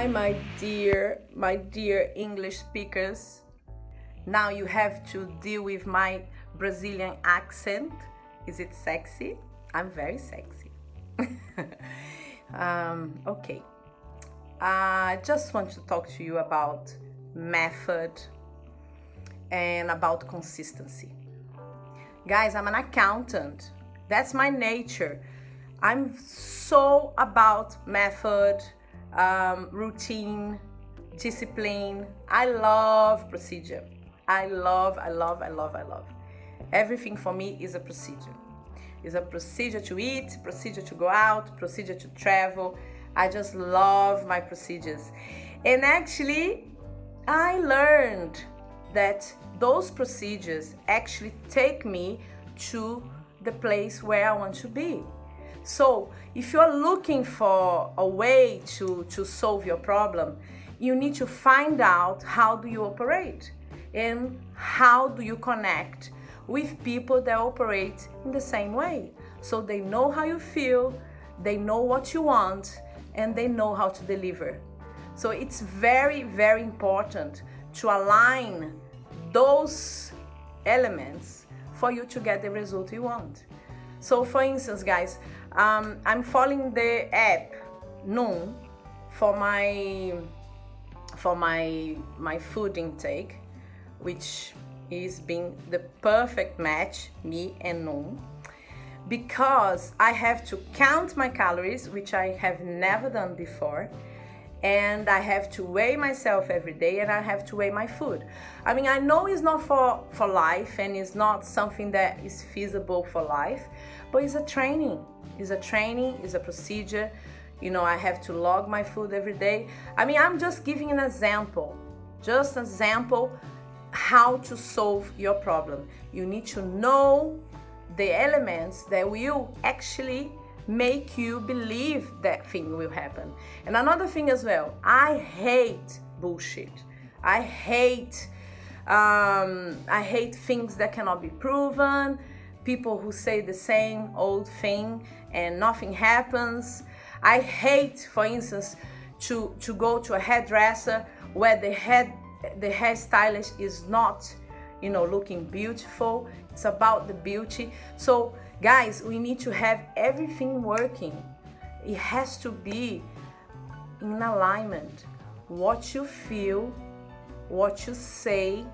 Hi, my dear English speakers. Now you have to deal with my Brazilian accent. Is it sexy? I'm very sexy. Okay. I just want to talk to you about method and about consistency. Guys, I'm an accountant. That's my nature. I'm so about method, routine, discipline. I love procedure. I love. Everything for me is a procedure. It's a procedure to eat, procedure to go out, procedure to travel. I just love my procedures. And actually, I learned that those procedures actually take me to the place where I want to be. So if you're looking for a way to solve your problem, you need to find out how do you operate and how do you connect with people that operate in the same way. So they know how you feel, they know what you want, and they know how to deliver. So it's very, very important to align those elements for you to get the result you want. So for instance, guys, I'm following the app Noom for my food intake, which is being the perfect match, me and Noom, because I have to count my calories, which I have never done before, and I have to weigh myself every day, and I have to weigh my food. I mean, I know it's not for life, and it's not something that is feasible for life, but it's a training. It's a procedure. You know, I have to log my food every day. I mean, I'm just giving an example, how to solve your problem. You need to know the elements that will actually make you believe that thing will happen. And another thing as well, I hate bullshit. I hate things that cannot be proven, people who say the same old thing and nothing happens. I hate, for instance, to go to a hairdresser where the hairstylist is not, you know, looking beautiful. It's about the beauty. So guys, we need to have everything working. It has to be in alignment. What you feel, what you say,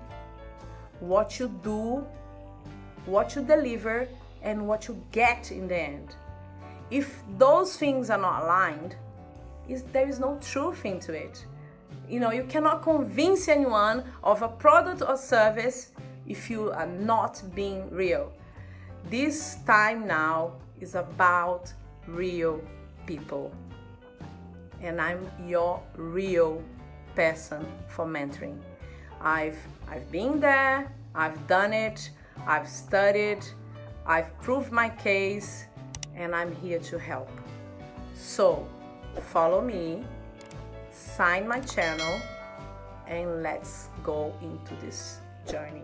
what you do, what you deliver, and what you get in the end. If those things are not aligned, there is no truth into it. You know, you cannot convince anyone of a product or service if you are not being real. This time now is about real people. And I'm your real person for mentoring. I've been there, I've done it, I've studied, I've proved my case, and I'm here to help. So follow me. Sign my channel and let's go into this journey.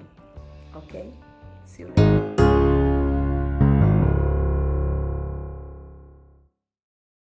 Okay? See you later.